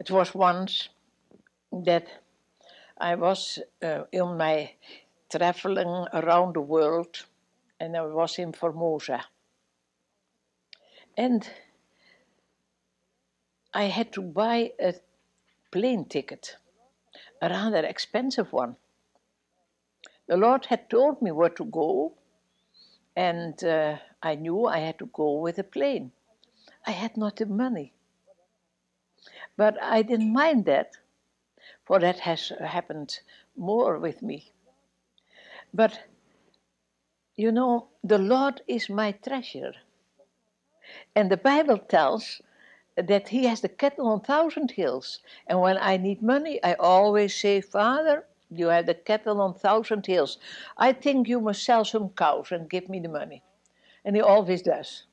It was once that I was in my traveling around the world, and I was in Formosa. And I had to buy a plane ticket, a rather expensive one. The Lord had told me where to go, and I knew I had to go with a plane. I had not the money. But I didn't mind that, for that has happened more with me. But, you know, the Lord is my treasure. And the Bible tells that He has the cattle on 1,000 hills. And when I need money, I always say, Father, you have the cattle on 1,000 hills. I think you must sell some cows and give me the money. And He always does.